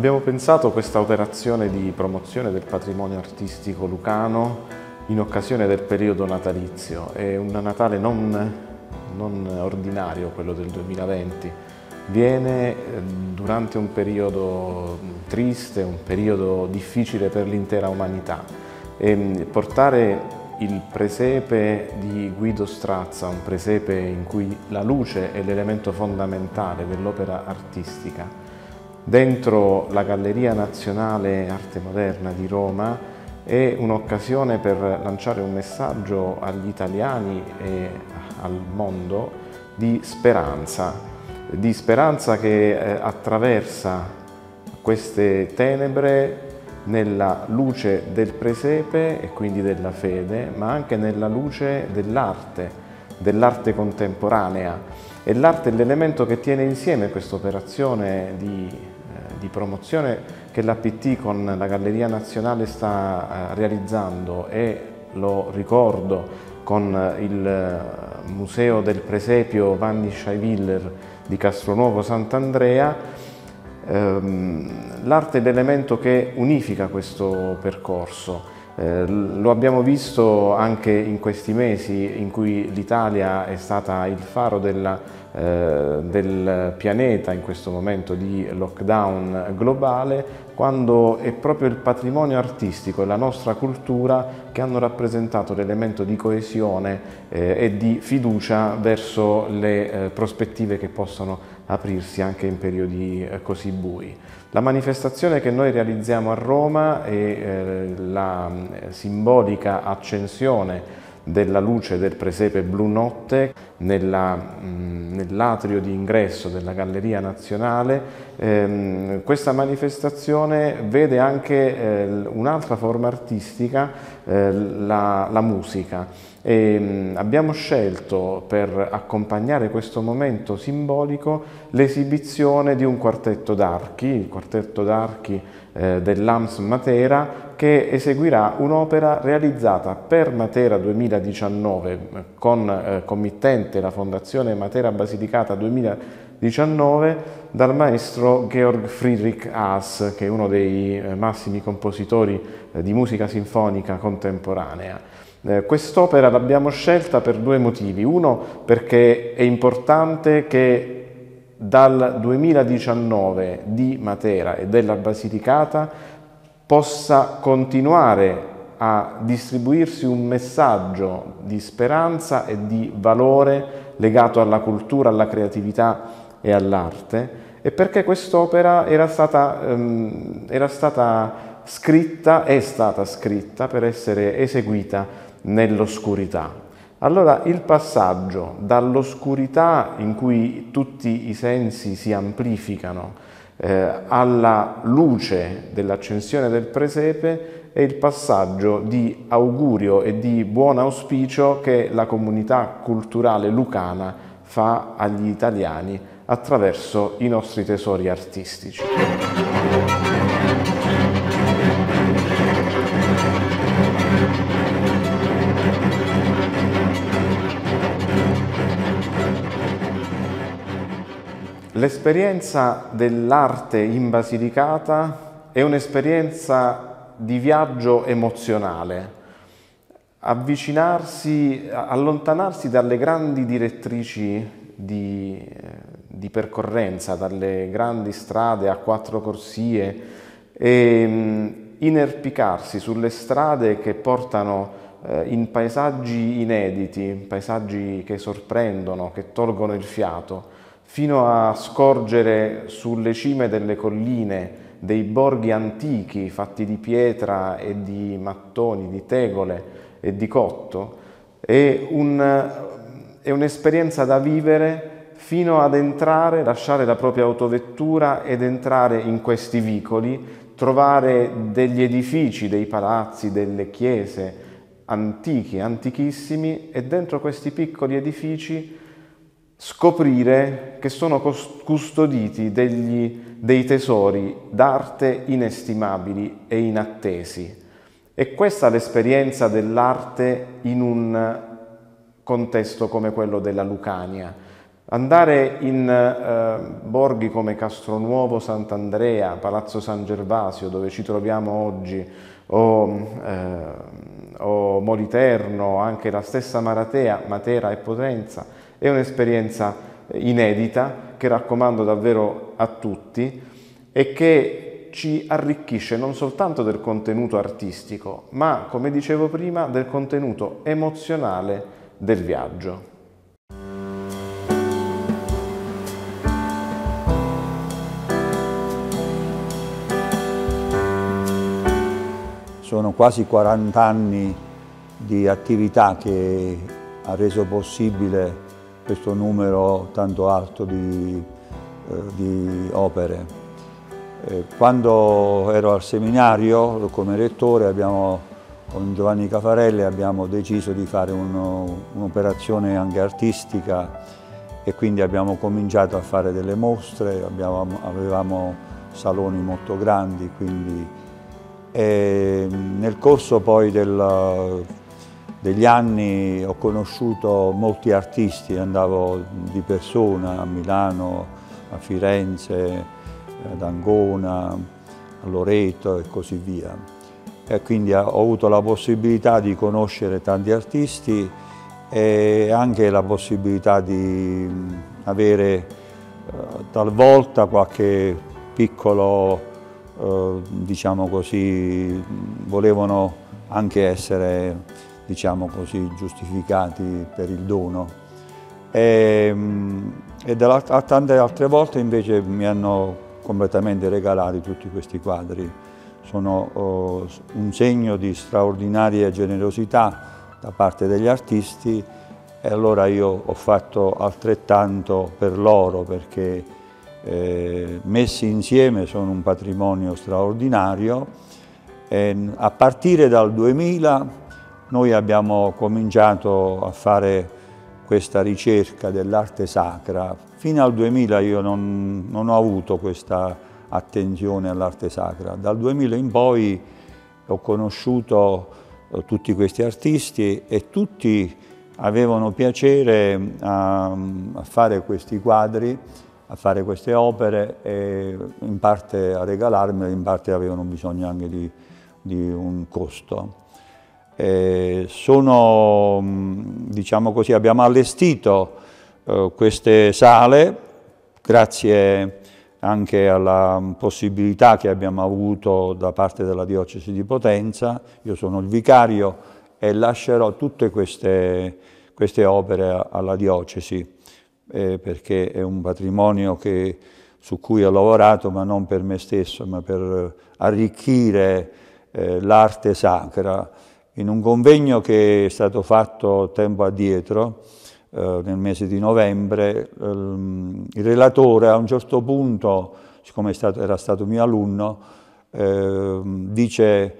Abbiamo pensato questa operazione di promozione del patrimonio artistico lucano in occasione del periodo natalizio. È un Natale non ordinario, quello del 2020. Viene durante un periodo triste, un periodo difficile per l'intera umanità. E portare il presepe di Guido Strazza, un presepe in cui la luce è l'elemento fondamentale dell'opera artistica, dentro la Galleria Nazionale Arte Moderna di Roma è un'occasione per lanciare un messaggio agli italiani e al mondo di speranza che attraversa queste tenebre nella luce del presepe e quindi della fede, ma anche nella luce dell'arte contemporanea. E l'arte è l'elemento che tiene insieme questa operazione di promozione che l'APT con la Galleria Nazionale sta realizzando, e lo ricordo con il Museo del Presepio Vanni Scheiviller di Castronuovo Sant'Andrea. L'arte è l'elemento che unifica questo percorso. Lo abbiamo visto anche in questi mesi in cui l'Italia è stata il faro del pianeta in questo momento di lockdown globale, quando è proprio il patrimonio artistico e la nostra cultura che hanno rappresentato l'elemento di coesione e di fiducia verso le prospettive che possono aprirsi anche in periodi così bui. La manifestazione che noi realizziamo a Roma è la simbolica accensione della luce del presepe blu notte nell'atrio di ingresso della Galleria Nazionale. Questa manifestazione vede anche un'altra forma artistica, la musica. E abbiamo scelto per accompagnare questo momento simbolico l'esibizione di un quartetto d'archi, il quartetto d'archi dell'AMS Matera, che eseguirà un'opera realizzata per Matera 2019 con committente la Fondazione Matera Basilicata 2019 dal maestro Georg Friedrich Haas, che è uno dei massimi compositori di musica sinfonica contemporanea. Quest'opera l'abbiamo scelta per due motivi. Uno, perché è importante che dal 2019 di Matera e della Basilicata possa continuare a distribuirsi un messaggio di speranza e di valore legato alla cultura, alla creatività e all'arte, e perché quest'opera è stata scritta per essere eseguita nell'oscurità. Allora il passaggio dall'oscurità, in cui tutti i sensi si amplificano, alla luce dell'accensione del presepe, è il passaggio di augurio e di buon auspicio che la comunità culturale lucana fa agli italiani attraverso i nostri tesori artistici. L'esperienza dell'arte in Basilicata è un'esperienza di viaggio emozionale, allontanarsi dalle grandi direttrici di percorrenza, dalle grandi strade a quattro corsie, e inerpicarsi sulle strade che portano in paesaggi inediti, paesaggi che sorprendono, che tolgono il fiato, fino a scorgere sulle cime delle colline dei borghi antichi fatti di pietra e di mattoni, di tegole e di cotto. È un'esperienza da vivere fino ad entrare, lasciare la propria autovettura ed entrare in questi vicoli, trovare degli edifici, dei palazzi, delle chiese antichi, antichissimi, e dentro questi piccoli edifici scoprire che sono custoditi dei tesori d'arte inestimabili e inattesi. E questa è l'esperienza dell'arte in un contesto come quello della Lucania. Andare in borghi come Castronuovo Sant'Andrea, Palazzo San Gervasio, dove ci troviamo oggi, o Moliterno, anche la stessa Maratea, Matera e Potenza, è un'esperienza inedita che raccomando davvero a tutti e che ci arricchisce non soltanto del contenuto artistico, ma, come dicevo prima, del contenuto emozionale del viaggio. Sono quasi 40 anni di attività che ha reso possibile questo numero tanto alto di opere. Quando ero al seminario come rettore con Giovanni Caffarelli abbiamo deciso di fare un'operazione anche artistica e quindi abbiamo cominciato a fare delle mostre, avevamo saloni molto grandi, quindi e nel corso poi degli anni ho conosciuto molti artisti, andavo di persona a Milano, a Firenze, ad Ancona, a Loreto e così via. E quindi ho avuto la possibilità di conoscere tanti artisti e anche la possibilità di avere talvolta qualche piccolo, diciamo così, volevano anche essere, diciamo così, giustificati per il dono e tante altre volte invece mi hanno completamente regalati tutti questi quadri. Sono un segno di straordinaria generosità da parte degli artisti e allora io ho fatto altrettanto per loro, perché messi insieme sono un patrimonio straordinario. A partire dal 2000 noi abbiamo cominciato a fare questa ricerca dell'arte sacra. Fino al 2000 io non ho avuto questa attenzione all'arte sacra. Dal 2000 in poi ho conosciuto tutti questi artisti e tutti avevano piacere a fare questi quadri, a fare queste opere, e in parte a regalarmele, in parte avevano bisogno anche di un costo. Diciamo così, abbiamo allestito queste sale grazie anche alla possibilità che abbiamo avuto da parte della Diocesi di Potenza. Io sono il vicario e lascerò tutte queste opere alla Diocesi, perché è un patrimonio su cui ho lavorato, ma non per me stesso, ma per arricchire l'arte sacra. In un convegno che è stato fatto tempo addietro, nel mese di novembre, il relatore a un certo punto, siccome era stato mio alunno, dice: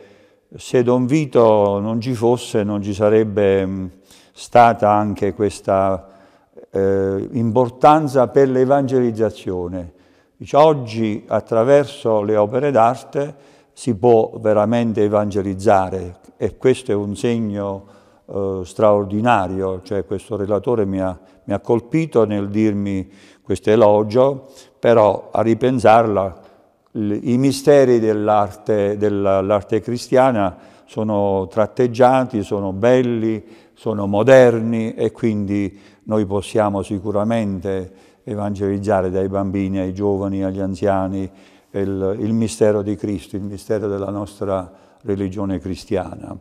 se Don Vito non ci fosse, non ci sarebbe stata anche questa importanza per l'evangelizzazione. Oggi attraverso le opere d'arte si può veramente evangelizzare e questo è un segno straordinario. Cioè, questo relatore mi ha colpito nel dirmi questo elogio, però a ripensarla i misteri dell'arte cristiana sono tratteggiati, sono belli, sono moderni e quindi noi possiamo sicuramente evangelizzare dai bambini ai giovani, agli anziani, il mistero di Cristo, il mistero della nostra religione cristiana.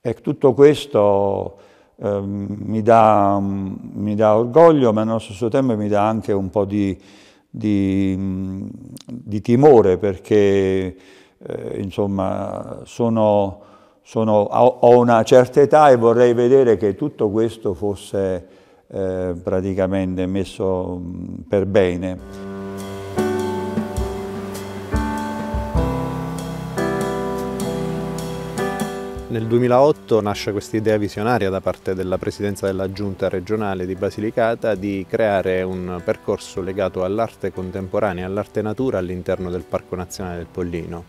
E tutto questo mi dà orgoglio, ma allo stesso tempo mi dà anche un po' di timore, perché insomma ho una certa età e vorrei vedere che tutto questo fosse praticamente messo per bene. Nel 2008 nasce questa idea visionaria da parte della Presidenza della Giunta regionale di Basilicata di creare un percorso legato all'arte contemporanea, all'arte natura all'interno del Parco Nazionale del Pollino.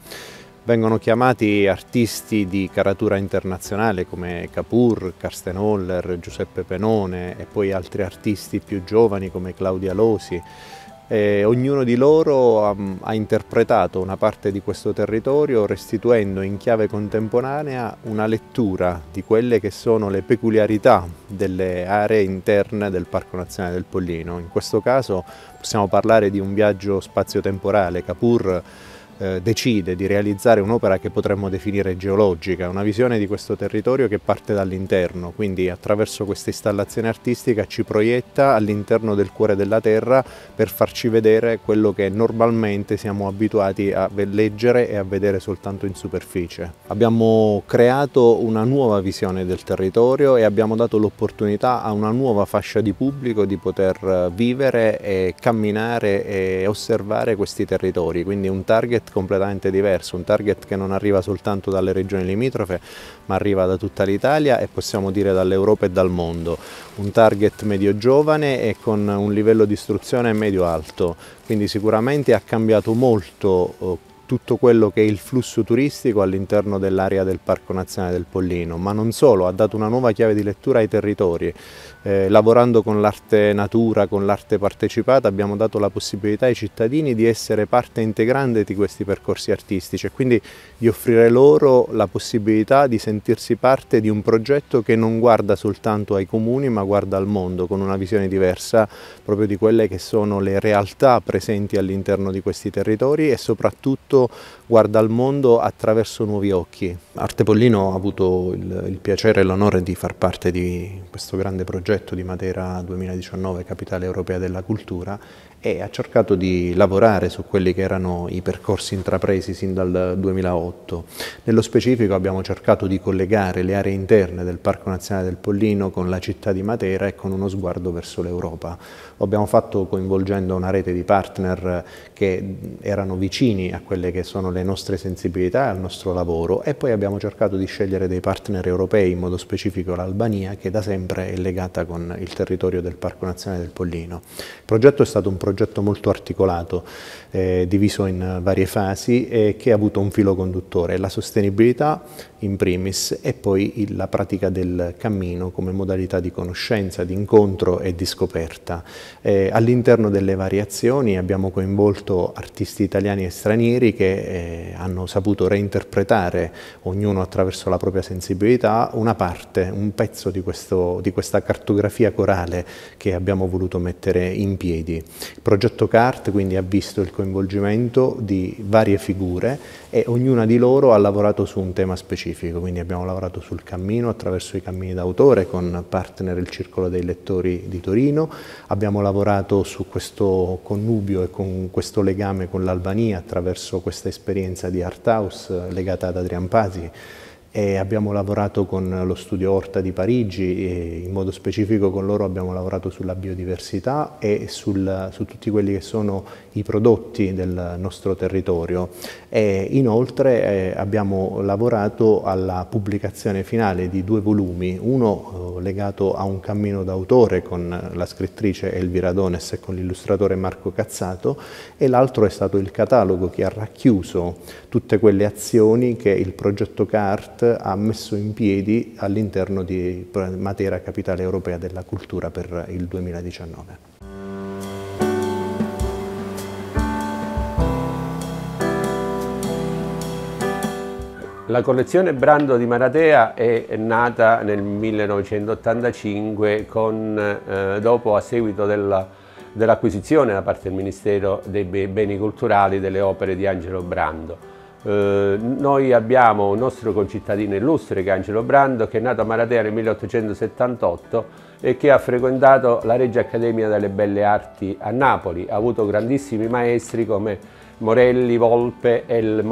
Vengono chiamati artisti di caratura internazionale come Kapoor, Carsten Höller, Giuseppe Penone e poi altri artisti più giovani come Claudia Losi. E ognuno di loro ha interpretato una parte di questo territorio restituendo in chiave contemporanea una lettura di quelle che sono le peculiarità delle aree interne del Parco Nazionale del Pollino. In questo caso possiamo parlare di un viaggio spazio-temporale. Kapoor decide di realizzare un'opera che potremmo definire geologica, una visione di questo territorio che parte dall'interno, quindi attraverso questa installazione artistica ci proietta all'interno del cuore della terra per farci vedere quello che normalmente siamo abituati a leggere e a vedere soltanto in superficie. Abbiamo creato una nuova visione del territorio e abbiamo dato l'opportunità a una nuova fascia di pubblico di poter vivere e camminare e osservare questi territori, quindi un target completamente diverso, un target che non arriva soltanto dalle regioni limitrofe ma arriva da tutta l'Italia e possiamo dire dall'Europa e dal mondo, un target medio giovane e con un livello di istruzione medio alto, quindi sicuramente ha cambiato molto tutto quello che è il flusso turistico all'interno dell'area del Parco Nazionale del Pollino, ma non solo, ha dato una nuova chiave di lettura ai territori. Lavorando con l'arte natura, con l'arte partecipata, abbiamo dato la possibilità ai cittadini di essere parte integrante di questi percorsi artistici e quindi di offrire loro la possibilità di sentirsi parte di un progetto che non guarda soltanto ai comuni, ma guarda al mondo, con una visione diversa proprio di quelle che sono le realtà presenti all'interno di questi territori e soprattutto guarda al mondo attraverso nuovi occhi. Arte Pollino ha avuto il piacere e l'onore di far parte di questo grande progetto di Matera 2019, Capitale Europea della Cultura, e ha cercato di lavorare su quelli che erano i percorsi intrapresi sin dal 2008. Nello specifico abbiamo cercato di collegare le aree interne del Parco Nazionale del Pollino con la città di Matera e con uno sguardo verso l'Europa. Lo abbiamo fatto coinvolgendo una rete di partner che erano vicini a quelle che sono le nostre sensibilità, al nostro lavoro, e poi abbiamo cercato di scegliere dei partner europei, in modo specifico l'Albania, che da sempre è legata con il territorio del Parco Nazionale del Pollino. Il progetto è stato un progetto molto articolato, diviso in varie fasi e che ha avuto un filo conduttore, la sostenibilità in primis e poi la pratica del cammino come modalità di conoscenza, di incontro e di scoperta. All'interno delle varie azioni abbiamo coinvolto artisti italiani e stranieri che hanno saputo reinterpretare, ognuno attraverso la propria sensibilità, una parte, un pezzo di questa cartografia corale che abbiamo voluto mettere in piedi. Il progetto CART quindi ha visto il coinvolgimento di varie figure e ognuna di loro ha lavorato su un tema specifico, quindi abbiamo lavorato sul cammino attraverso i cammini d'autore con partner il Circolo dei Lettori di Torino, abbiamo lavorato su questo connubio e con questo legame con l'Albania attraverso questa esperienza di Arthouse legata ad Adrian Pazi, e abbiamo lavorato con lo studio Horta di Parigi e in modo specifico con loro abbiamo lavorato sulla biodiversità e su tutti quelli che sono i prodotti del nostro territorio, e inoltre abbiamo lavorato alla pubblicazione finale di due volumi, uno legato a un cammino d'autore con la scrittrice Elvira Dones e con l'illustratore Marco Cazzato, e l'altro è stato il catalogo che ha racchiuso tutte quelle azioni che il progetto CART ha messo in piedi all'interno di Matera Capitale Europea della Cultura per il 2019. La collezione Brando di Maratea è nata nel 1985 a seguito dell'acquisizione da parte del Ministero dei Beni Culturali delle opere di Angelo Brando. Noi abbiamo un nostro concittadino illustre che è Angelo Brando, che è nato a Maratea nel 1878 e che ha frequentato la Regia Accademia delle Belle Arti a Napoli, ha avuto grandissimi maestri come Morelli, Volpe e il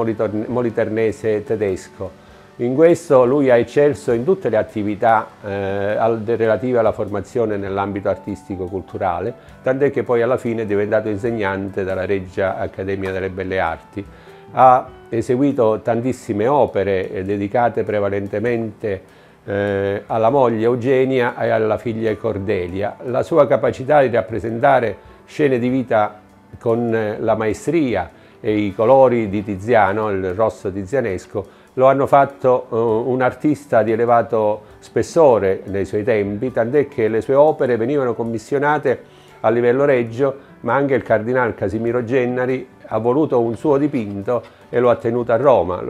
moliternese tedesco. In questo lui ha eccelso in tutte le attività relative alla formazione nell'ambito artistico-culturale, tant'è che poi alla fine è diventato insegnante della Regia Accademia delle Belle Arti. Ha eseguito tantissime opere dedicate prevalentemente alla moglie Eugenia e alla figlia Cordelia. La sua capacità di rappresentare scene di vita con la maestria e i colori di Tiziano, il rosso tizianesco, lo hanno fatto un artista di elevato spessore nei suoi tempi, tant'è che le sue opere venivano commissionate a livello reggio, ma anche il cardinal Casimiro Gennari ha voluto un suo dipinto e lo ha tenuto a Roma,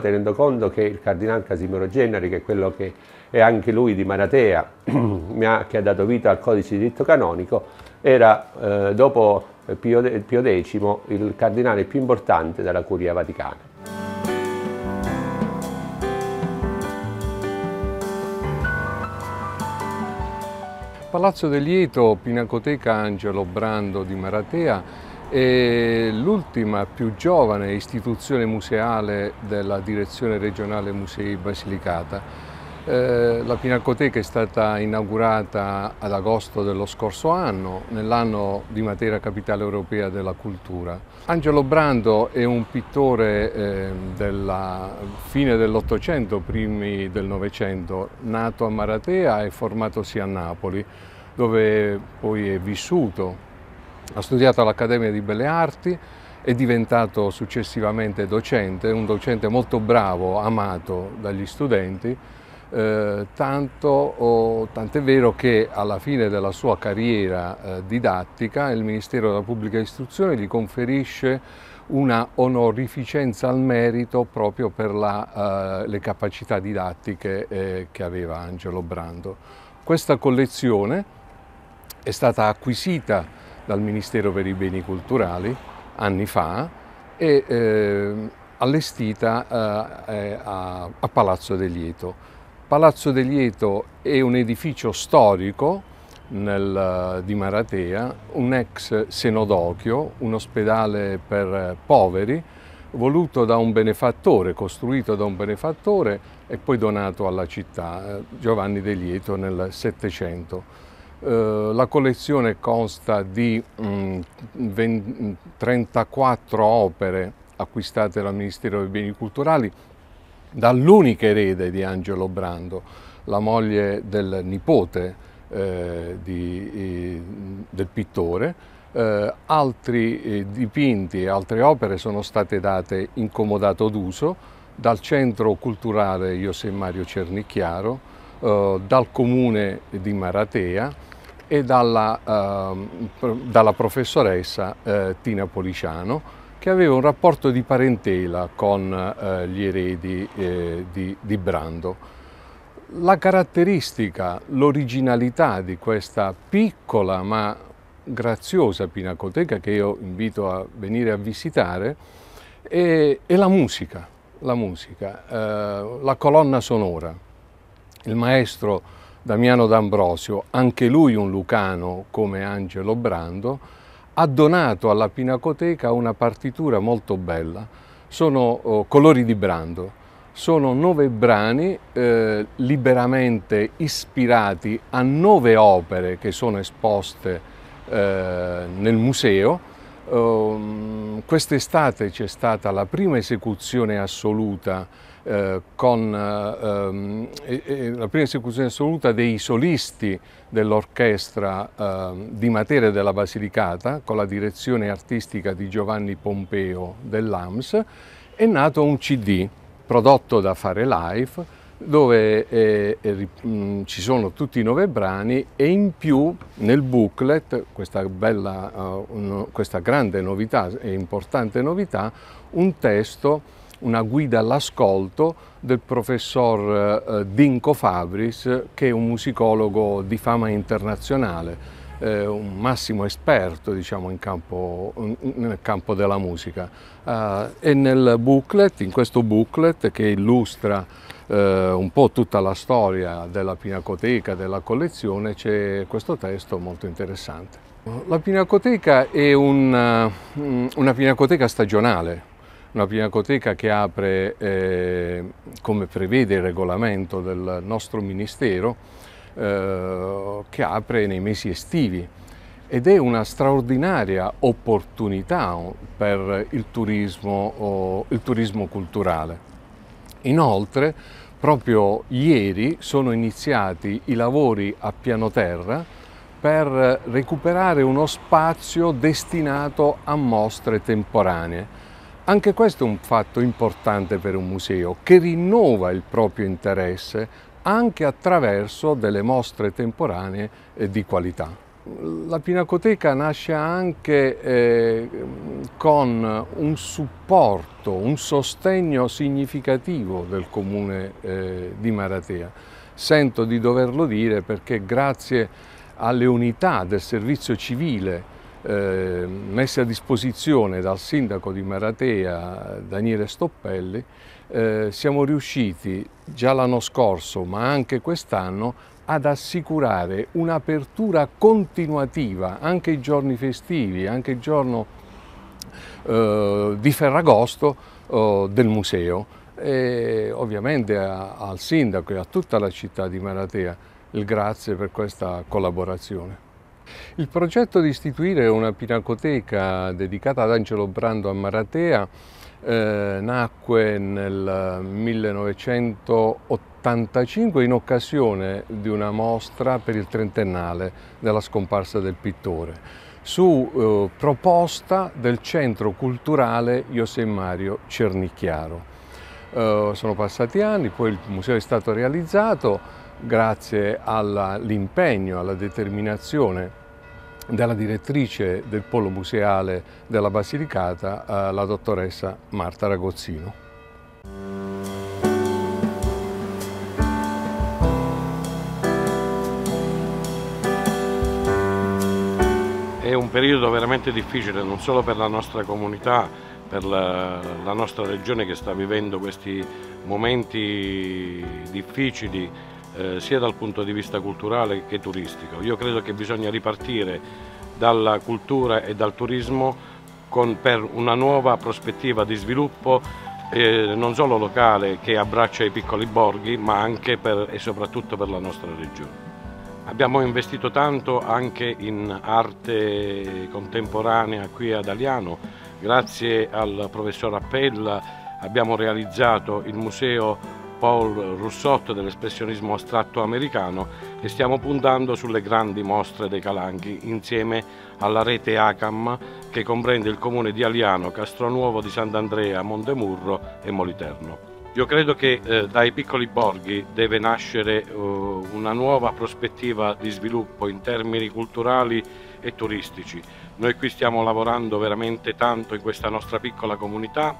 tenendo conto che il cardinal Casimiro Gennari, che è quello che è anche lui di Maratea, che ha dato vita al codice di diritto canonico, era dopo Pio X il cardinale più importante della Curia Vaticana. Palazzo De Lieto, Pinacoteca Angelo Brando di Maratea, è l'ultima più giovane istituzione museale della Direzione Regionale Musei Basilicata. La Pinacoteca è stata inaugurata ad agosto dello scorso anno, nell'anno di Matera Capitale Europea della Cultura. Angelo Brando è un pittore della fine dell'Ottocento, primi del Novecento, nato a Maratea e formatosi a Napoli, dove poi è vissuto. Ha studiato all'Accademia di Belle Arti, è diventato successivamente docente, un docente molto bravo, amato dagli studenti, tant'è vero che alla fine della sua carriera didattica il Ministero della Pubblica Istruzione gli conferisce una onorificenza al merito proprio per le capacità didattiche che aveva Angelo Brando. Questa collezione è stata acquisita dal Ministero per i Beni Culturali anni fa e allestita a Palazzo De Lieto. Palazzo De Lieto è un edificio storico di Maratea, un ex senodocchio, un ospedale per poveri, voluto da un benefattore, costruito da un benefattore e poi donato alla città, Giovanni De Lieto, nel Settecento. La collezione consta di 34 opere acquistate dal Ministero dei Beni Culturali dall'unica erede di Angelo Brando, la moglie del nipote del pittore. Altri dipinti e altre opere sono state date in comodato d'uso dal Centro Culturale José Mario Cernicchiaro, dal Comune di Maratea e dalla professoressa Tina Policiano, che aveva un rapporto di parentela con gli eredi di Brando. La caratteristica, l'originalità di questa piccola ma graziosa pinacoteca, che io invito a venire a visitare, è la musica, la colonna sonora. Il maestro Damiano D'Ambrosio, anche lui un lucano come Angelo Brando, ha donato alla Pinacoteca una partitura molto bella. Sono colori di Brando, sono 9 brani liberamente ispirati a 9 opere che sono esposte nel museo. Quest'estate c'è stata la prima esecuzione assoluta dei solisti dell'orchestra di Matera e della Basilicata, con la direzione artistica di Giovanni Pompeo dell'AMS. È nato un CD prodotto da Fare Live, dove ci sono tutti i 9 brani, e in più nel booklet, questa grande novità e importante novità, un testo, una guida all'ascolto del professor Dinko Fabris, che è un musicologo di fama internazionale, un massimo esperto, diciamo, nel campo della musica. E in questo booklet, che illustra un po' tutta la storia della Pinacoteca, della collezione, c'è questo testo molto interessante. La Pinacoteca è una pinacoteca stagionale, una pinacoteca che apre, come prevede il regolamento del nostro Ministero, che apre nei mesi estivi, ed è una straordinaria opportunità per il turismo culturale. Inoltre, proprio ieri sono iniziati i lavori a piano terra per recuperare uno spazio destinato a mostre temporanee. Anche questo è un fatto importante per un museo che rinnova il proprio interesse anche attraverso delle mostre temporanee di qualità. La Pinacoteca nasce anche con un supporto, un sostegno significativo del comune di Maratea. Sento di doverlo dire perché grazie alle unità del servizio civile messe a disposizione dal sindaco di Maratea, Daniele Stoppelli, siamo riusciti già l'anno scorso ma anche quest'anno ad assicurare un'apertura continuativa anche i giorni festivi, anche il giorno di Ferragosto del museo e ovviamente al sindaco e a tutta la città di Maratea il grazie per questa collaborazione. Il progetto di istituire una pinacoteca dedicata ad Angelo Brando a Maratea nacque nel 1985 in occasione di una mostra per il trentennale della scomparsa del pittore su proposta del Centro Culturale José Mario Cernicchiaro. Sono passati anni, poi il museo è stato realizzato grazie all'impegno, alla determinazione della direttrice del Polo Museale della Basilicata, la dottoressa Marta Ragozzino. È un periodo veramente difficile, non solo per la nostra comunità, per la nostra regione che sta vivendo questi momenti difficili, sia dal punto di vista culturale che turistico. Io credo che bisogna ripartire dalla cultura e dal turismo per una nuova prospettiva di sviluppo non solo locale che abbraccia i piccoli borghi ma anche e soprattutto per la nostra regione. Abbiamo investito tanto anche in arte contemporanea qui ad Aliano, grazie al professor Appella abbiamo realizzato il museo Paul Rousseau dell'espressionismo astratto americano e stiamo puntando sulle grandi mostre dei Calanchi insieme alla rete ACAM che comprende il comune di Aliano, Castronuovo di Sant'Andrea, Montemurro e Moliterno. Io credo che dai piccoli borghi deve nascere una nuova prospettiva di sviluppo in termini culturali e turistici. Noi qui stiamo lavorando veramente tanto in questa nostra piccola comunità,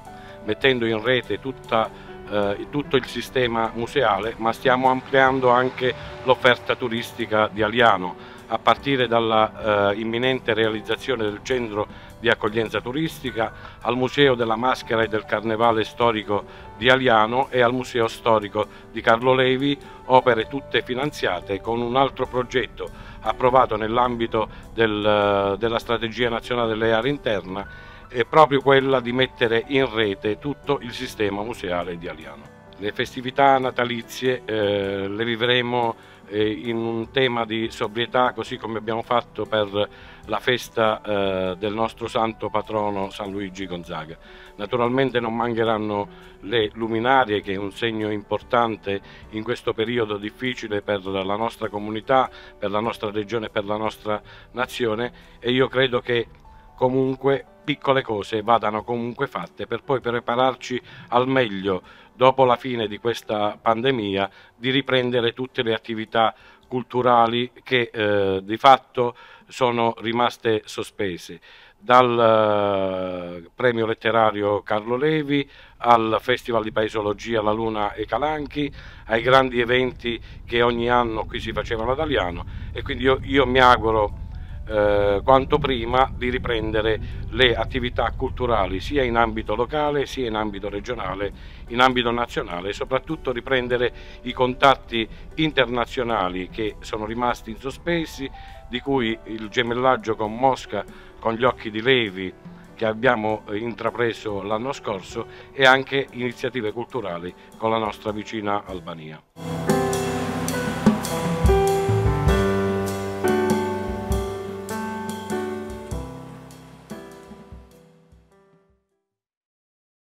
mettendo in rete tutto il sistema museale, ma stiamo ampliando anche l'offerta turistica di Aliano a partire dalla imminente realizzazione del centro di accoglienza turistica, al Museo della Maschera e del Carnevale Storico di Aliano e al Museo Storico di Carlo Levi, opere tutte finanziate con un altro progetto approvato nell'ambito della Strategia Nazionale delle Aree Interne, è proprio quella di mettere in rete tutto il sistema museale di Aliano. Le festività natalizie le vivremo in un tema di sobrietà, così come abbiamo fatto per la festa del nostro santo patrono San Luigi Gonzaga. Naturalmente non mancheranno le luminarie, che è un segno importante in questo periodo difficile per la nostra comunità, per la nostra regione, per la nostra nazione, e io credo che comunque piccole cose vadano comunque fatte per poi prepararci al meglio dopo la fine di questa pandemia di riprendere tutte le attività culturali che di fatto sono rimaste sospese, dal premio letterario Carlo Levi al Festival di Paesologia La Luna e Calanchi, ai grandi eventi che ogni anno qui si facevano ad Aliano, e quindi io mi auguro quanto prima di riprendere le attività culturali sia in ambito locale sia in ambito regionale, in ambito nazionale, e soprattutto riprendere i contatti internazionali che sono rimasti in sospesi, di cui il gemellaggio con Mosca con gli occhi di Levi che abbiamo intrapreso l'anno scorso e anche iniziative culturali con la nostra vicina Albania.